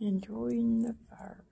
enjoying the fireworks.